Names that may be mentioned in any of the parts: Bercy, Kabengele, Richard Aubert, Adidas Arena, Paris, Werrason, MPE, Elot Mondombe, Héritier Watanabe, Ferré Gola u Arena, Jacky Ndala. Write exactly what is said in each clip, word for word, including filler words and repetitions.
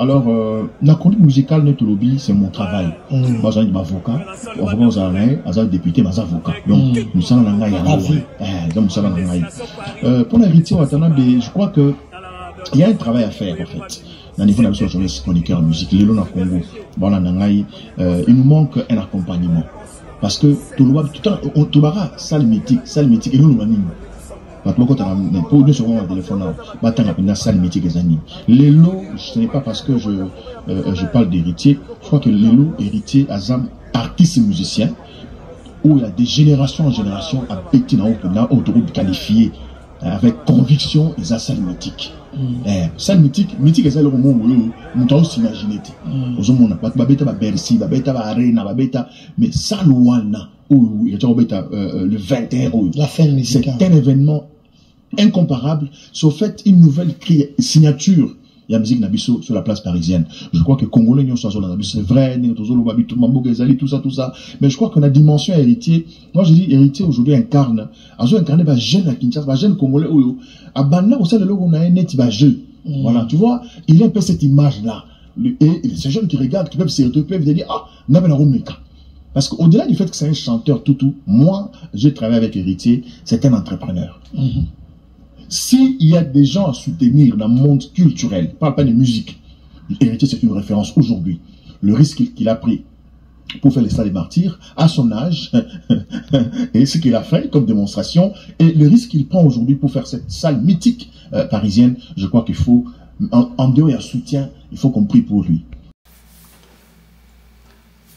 Alors, euh, la chronique musicale, notre lobby, c'est mon travail. Moi, j'ai un avocat, moi, j'ai un député, j'ai un avocat. Donc, nous sommes en train. Pour l'héritier Watanabe, je crois que il y a un travail à faire, en fait. Dans les fondations sur les chroniqueurs musique, les lona Congo, voilà, il nous manque un accompagnement. Parce que tout le monde, tout le monde, salle mythique, salle mythique, et nous, nous, nous, Lélo, ce n'est pas parce que je, euh, je parle d'héritier. Je crois que Lélo, héritier, Azam, artiste et musicien, où il y a des générations en génération à Pékin, à Autoroute qualifié, avec conviction, ils ont salle mythique. Salle mythique, mythique, c'est le moment où on a aussi imaginé. On a pas de Bercy, de Arena, mais ça, le vingt et un, c'est un événement incomparable, sauf fait une nouvelle signature de la musique Nabiso sur la place parisienne. Je crois que Congolais, c'est vrai, tout ça, tout ça. Mais je crois que la dimension héritier, moi je dis héritier aujourd'hui incarne, incarne un jeune à Kinshasa, un jeune Congolais, au sein de l'eau, on a un net, jeu. Voilà, tu vois, il y a un peu cette image-là. Et ces jeunes qui regardent, qui peuvent se peuvent dire, ah, n'a pas la Romeka. Parce qu'au-delà du fait que c'est un chanteur toutou, moi, je travaille avec Héritier, c'est un entrepreneur. Mm-hmm. S'il y a des gens à soutenir dans le monde culturel, pas pas de musique, Héritier c'est une référence aujourd'hui. Le risque qu'il a pris pour faire les salles des martyrs, à son âge, et ce qu'il a fait comme démonstration, et le risque qu'il prend aujourd'hui pour faire cette salle mythique euh, parisienne, je crois qu'il faut, en, en dehors et en soutien, il faut qu'on prie pour lui.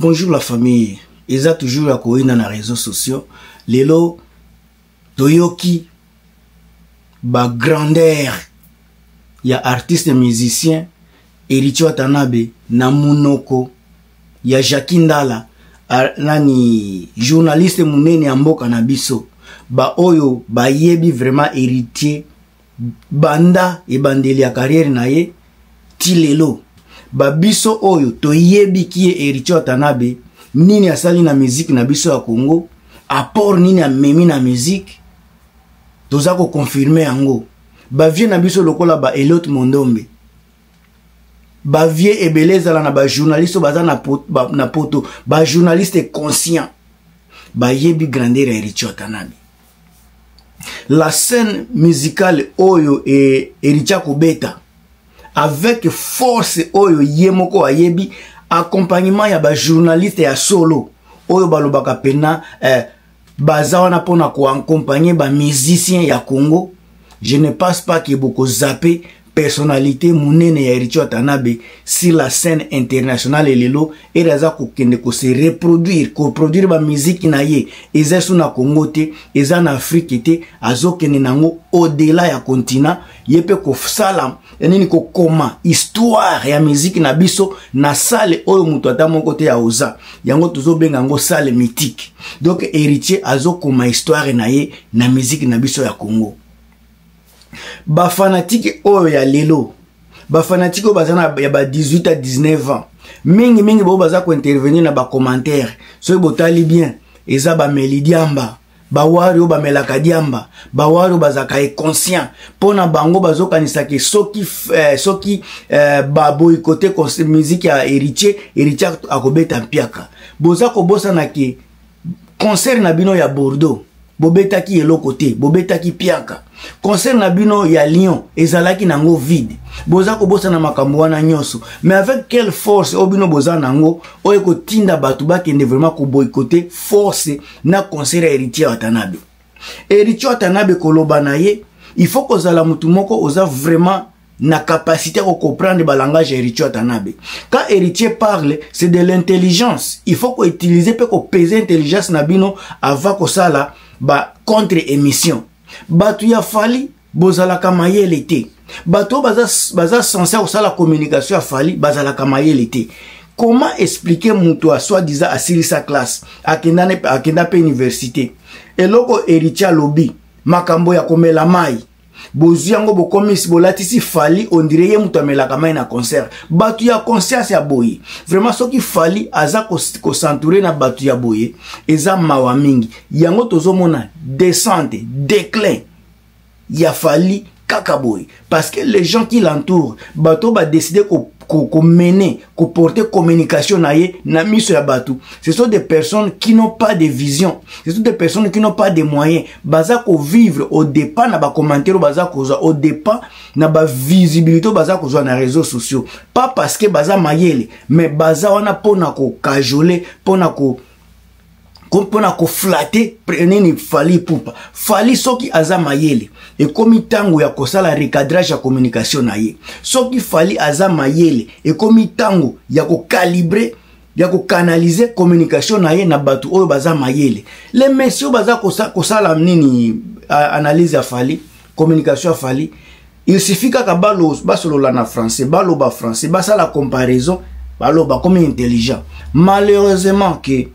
Bonjour la famille, ils ont toujours accueilli dans les réseaux sociaux. Lelo, Toyoki, ba grandeur, il y a artistes et musiciens, Héritier Watanabe, Namunoko, il y a Jacky Ndala, nani journaliste mounene amboka na biso, ba oyo, ba yebi vraiment héritier, banda et bandeli a carrière na ye, ti lelo. Babiso oyo to yebi kie Héritier Watanabe nini asali na musique na biso ya Congo apport nini amemi na musique toza ko confirmer yango ba vie na biso lokola ba Elot Mondombe ba vie ebeleza la na ba journaliste baza na poto ba, na poto ba journaliste conscient ba yebi grandeur ya Héritier Watanabe la scène musicale oyo e Héritier Kobeta avec force oyo yemoko ayebi accompagnement ya ba journaliste ya solo oyo balobaka pena eh, baza wana pona ko accompagner ba musicien ya Congo je ne pense pas que boko zapper personnalité monene ya Héritier Watanabe si la scène internationale lelo eraza ko kende ko se reproduire ko produire ba musique na ye eza suna Congo te eza na Afrique te azokene nango au-delà ya continent yepe ko salam nini ko koma histoire ya musique na biso na sale oyo mutu ata moko te ya oza yango tozo benga ngo sale mythique donc héritier azokoma histoire na ye na musique na biso ya Congo. Ba fanatique oyo ya lelo ba fanatique oyo bazana ya ba dix-huit à dix-neuf ans mingi mingi bo baza ko intervenir na ba commentaire so botali bien eza ba melidiamba ba wari ba melaka diamba ba wari bazaka e conscient pona bango bazokanisa ke soki eh, soki eh, ba boykote konse musique ya héritier héritier akobeta mpiaka boza ko bosa na ke concert na bino ya Bordeaux bobeta ki eloko te bobeta ki piaka concert na bino ya Lyon ezalaki nango vide boza ko bosa na makambo wana nyoso mais avec quelle force obino boza nango oyo ko tinda batu bakende vraiment ko boykote force na concert ya Héritier Watanabe Héritier Watanabe koloba na ye il faut ko zala mutu moko oza vraiment na capacité à comprendre le langage Héritier Watanabe. Quand Héritier parle, c'est de l'intelligence. Il faut qu'on utilise, qu'on pèse l'intelligence nabino avant que ça là, bah contre-émission. Bah tu y a fallu, bozala kamaye l'été. Bah toi bazas bazas censé au ça la communication a fallu, bazala kamaye l'été. Comment expliquer mon toi soi-disant à sa classe, à kenda ne à kenda pe université. Et logo Héritier lobby, makambo ya komela mai. Bozu yango bokomisi bolatisi fali on dirait mutu amelaka mai na concert batu ya conscience ya boye vraiment soki fali aza ko centurer na batu ya boye eza mawa mingi yango tozomona descente déclin ya fali kaka boye parce que les gens qui l'entourent bato ba décider ko ko mener, ko porter communication na ye na miso ya batu. Ce sont des personnes qui n'ont pas de vision. Ce sont des personnes qui n'ont pas de moyens. Baza ko vivre au départ na ba commentaire, baza ko zo au départ na ba visibilité, baza ko zo na réseaux sociaux. Pas parce que baza mayele, mais baza wana pona ko cajoler, pona ko comme pour nous flatter, prenez ni fali poupa. Fali so qui aza mayele. Et comme il tango ya kosala recadrage ya communication na ye. So qui fali aza mayele. Et comme il tango ya ko calibrer, ya ko canaliser communication na ye na batu oyo baza mayele. Les messieurs baza kosala kosala nini analyse ya fali, communication ya fali. Il suffit ka balo basolo la na français, balo ba français, basa la comparaison, balo ba comme intelligent. Malheureusement que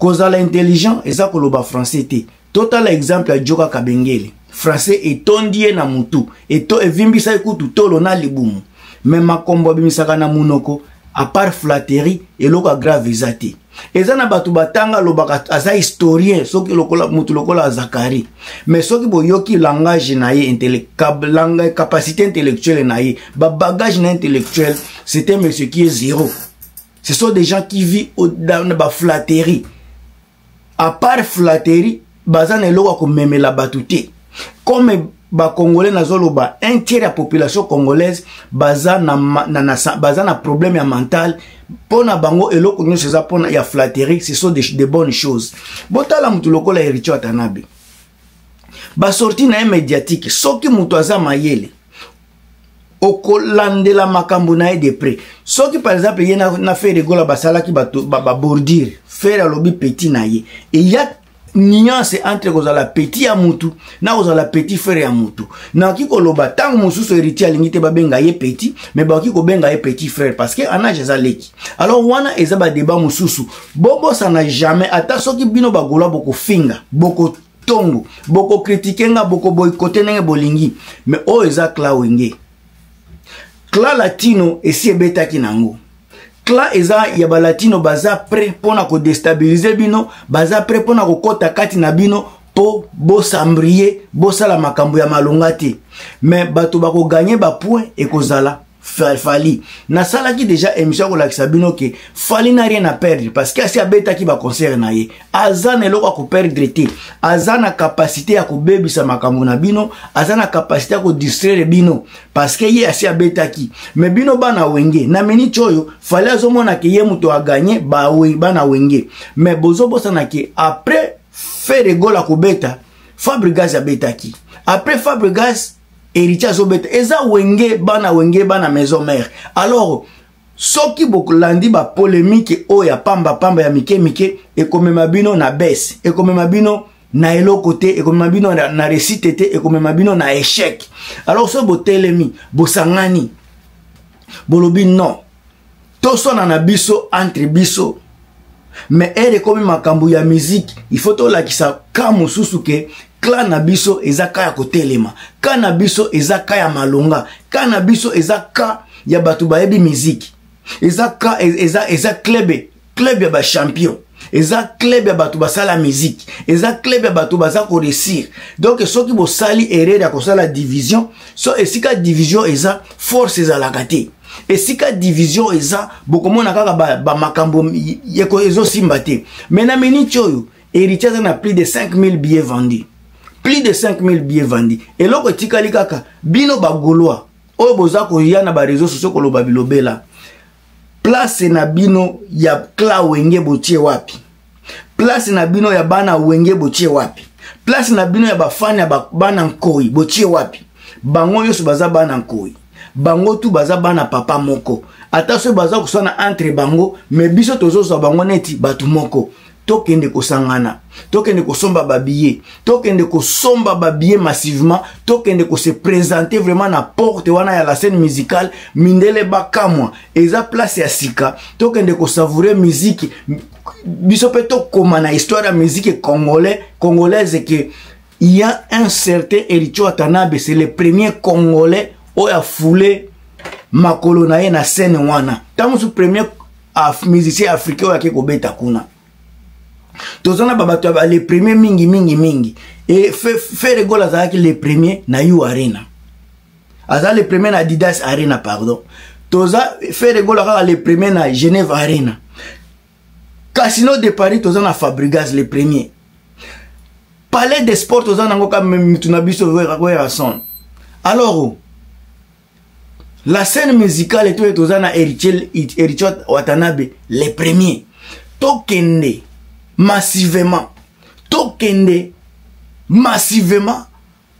Kozala intelligent et ça koloba français té. Total exemple ya Joka Kabengele. Français et tondie na mutu. Et to evimbi sa ikutu tolo na libumu. Mais ma kombo bimisaka na munoko. A part flatterie et loka grave zate. Et ça na batu batanga loba aza historien. Soki lokola mutu lokola Zakari. Mais soki bo yoki langage na ye intellect, capacité intellectuelle na ye. Ba bagage na intellectuel. C'était monsieur qui est zéro. Ce sont des gens qui vivent dans la flatterie. À part flatterie, bazan est logo comme même la batute. Comme ba congolais na zoloba un tiers de la population congolaise bazan na na bazan a problème ya mental. Pona bango elo ko nyoso za pona ya flatterie, ce sont des des bonnes choses. Botala mutu lokola Héritier Watanabe. Ba sorti na médiatique, soki mutu aza mayele. Okolande la makambo na de près. Soki par exemple y na na Ferré Gola basala ki ba ba bordir, faire lobby petit na ye. Et y a nuance entre kozala petit ya mutu na kozala petit frère ya mutu. Na ki koloba tango mususu héritier alingite ba benga ye petit, mais ba ki ko benga ye petit frère parce que ana jezaleki. Alors wana ezaba débat mususu. Bobo ça n'a jamais ata soki bino ba gola boko finga, boko tongo, boko critiquenga, boko boycotter nenge bolingi, mais o ezakla wenge. Kla latino esi ebeta kinango. Kla eza yaba latino baza pre pona ko destabiliser bino, baza pre pona ko kota kati na bino po bo sambrie, bo sala makambo ya malongati. Mais bato bako gagner ba point et kozala fali. Na sala ki déjà émission ko lakisa bino ke fali na rien à perdre parce que si abeta ki ba concerne na ye. Azana eloko ko perdre té. Azana capacité ya ko bebisa makambo na bino, azana capacité ya ko distraire bino parce que ye asi abeta ki. Mais bino bana wenge na meni choyo fali azomona ke ye muto a gagner ba we bana wenge. Mais bozo bosana ke après Ferré Gola ko beta, Fabregas abeta ki. Après Fabregas Héritier Zobet, eza wenge bana wenge bana maison mère. Alors, soki bokolandi ba polémique o ya pamba pamba ya mike mike et comme mabino na baisse et comme mabino na elo côté et comme mabino na, na réussite et comme mabino na échec. Alors so botelemi bosangani bolobi non. Toso na na biso entre biso. Mais ere comme makambo ya musique, il faut to la kisa kamususuke. Klanabiso ezaka ya kotelema. Kanabiso ezaka ya malonga. Kanabiso ezaka ya batubayebi musique. Ezaka eza eza klebe, klebe ya ba champion. Eza klebe ya batubasala musique. Eza klebe ya batubaza ko réussir. Donc so ki bo sali erreur ya kosala division, so esika division eza force eza lakate. Esika division eza bokomona kaka ba, ba makambo yeko ezo simbate. Mena meni choyo, Héritier en a plus de cinq mille billets vendus. Plus de cinq mille billets vendus. Et là, quand tu as bino bagoloa, au boza koya na ba réseaux sociaux kolo babilobela. Place na bino ya kla wenge botie wapi. Place na bino ya bana wenge botie wapi. Place na bino ya bafani ya bana nkoi botie wapi. Bango yosu baza bana nkoi. Bango tu baza bana papa moko. Ata so baza kusana entre bango, mais biso tozo so bango neti batu moko. Tokende kosangana, tokende kosomba babiye, tokende kosomba babiye massivement, tokende ko se présenter vraiment na porte wana ya la scène musicale, mindele bakamwa, eza place ya sika, tokende ko savourer musique, biso peto koma na histoire ya musique congolaise, congolaise que il y a un certain Héritier Watanabe, c'est le premier congolais où a foulé makolo na ye na scène wana. Tamu su premier af musicien africain ou yake kobeta kuna. Tozana babatu les premiers mingi mingi mingi et Ferré Gola azaki les premiers na U Arena. Azali les premiers na Adidas Arena pardon. Toza Ferré Gola le premier na Genève Arena. Casino de Paris toza na Fabregas le premier. Palais des sports toza na ngoka mitunabiso Werrason. Alors la scène musicale est toza na Héritier Watanabe le premier. Tokende massivement. Tokende massivement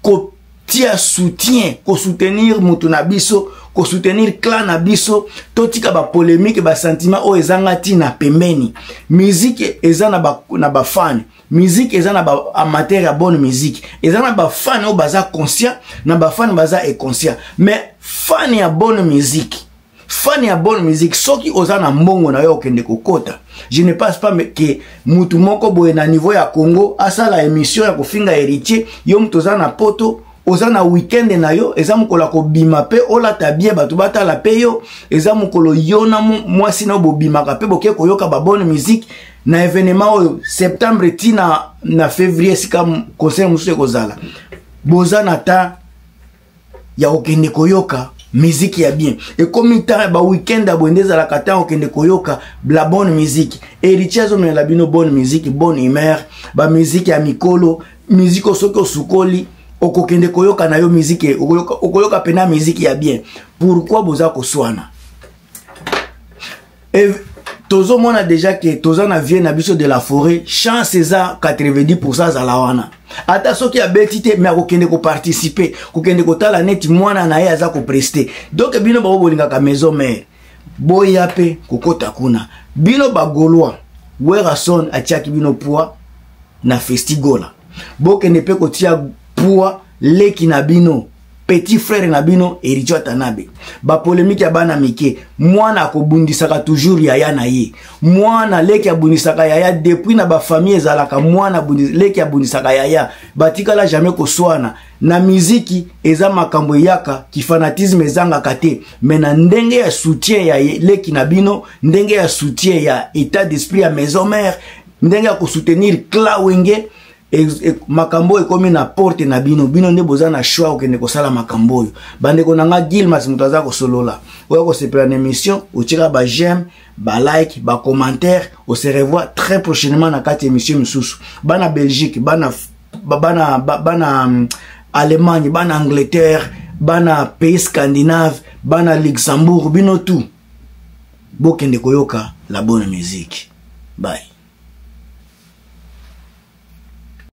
ko tia soutien, ko soutenir mutunabiso, ko soutenir clan abiso, totika ba polémique ba sentiment o ezangati na pembeni. Musique ezana ba na ba fan, musique ezana ba amateur ya bonne musique. Ezana ba fan o baza conscient, na ba fan baza e conscient. Mais fan ya bonne musique. Fan ya bonne musique soki ozana mbongo na yo kende kokota. Je ne pense pas que mutu moko boye na niveau ya Congo asala émission ya kofinga héritier yo mtozana poto ozana weekend na yo ezamukola ko bima pe ola tabie batu bata la pe yo ezamukolo yona mwasi na bo bima ka pe boke koyoka ba bonne musique na événement oyo septembre ti na na février sika concert musu kozala bozana ta ya okende koyoka musique ya bien et comme il t'a ba weekend abondez à la kata okende koyoka la bonne musique héritier zone la bino bonne musique bonne humeur ba musique ya mikolo musique osoko sukoli okokende koyoka na yo musique okoyoka okoyoka pena musique ya bien pourquoi boza koswana et tozo mona déjà que tozana vient na biso de la forêt chance ça quatre-vingt-dix pour cent za lawana ata soki ya betite mais akokende ko participer kokende ko tala neti mwana na ye aza ko prester donc bino ba bolinga ka maison mère boya pe kokota kuna bino ba Gaulois Werrason atiaki bino poa na festigola bokende pe kotia pour les kinabino petit frère nabino et Richard Aubert ba polémique ya bana mike mwana kobundisaka toujours yaya na ye mwana leki abundisaka yaya depuis na ba famille ezalaka mwana leki abundisaka yaya batikala jamais koswana na miziki eza makambo yaka ki fanatisme ezanga kate mais na ndenge ya soutien ya leki nabino ndenge ya soutien ya état d'esprit ya maison mère ndenge ya soutenir klawenge Et, et, makambo ekomi na porte na bino bino nde boza na choix okende kosala makambo yo bandeko nanga Gilmas mutu aza kosolola oya kosepela na émission otika ba j'aime ba like ba commentaire on se revoit très prochainement na kati émission misusu bana Belgique bana bana bana Allemagne bana Angleterre bana pays scandinave bana Luxembourg bino tout bokende koyoka la bonne musique bye.